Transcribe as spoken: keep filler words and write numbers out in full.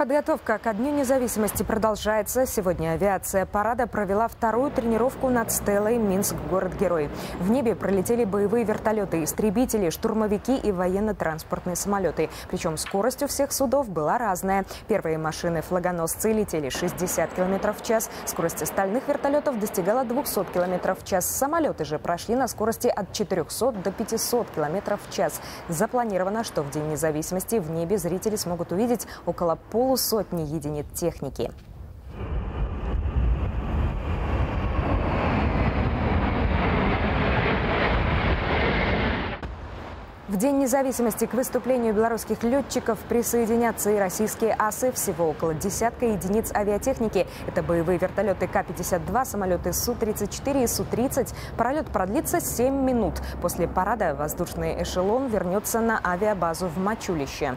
Подготовка ко Дню независимости продолжается. Сегодня авиация парада провела вторую тренировку над стелой «Минск. Город-герой». В небе пролетели боевые вертолеты, истребители, штурмовики и военно-транспортные самолеты. Причем скорость у всех судов была разная. Первые машины-флагоносцы летели шестьдесят километров в час. Скорость остальных вертолетов достигала двухсот километров в час. Самолеты же прошли на скорости от четырёхсот до пятисот километров в час. Запланировано, что в День независимости в небе зрители смогут увидеть около полусотни сотни единиц техники. В День независимости к выступлению белорусских летчиков присоединятся и российские асы. Всего около десятка единиц авиатехники. Это боевые вертолеты К пятьдесят два, самолеты Су тридцать четыре и Су тридцать. Пролет продлится семь минут. После парада воздушный эшелон вернется на авиабазу в Мачулище.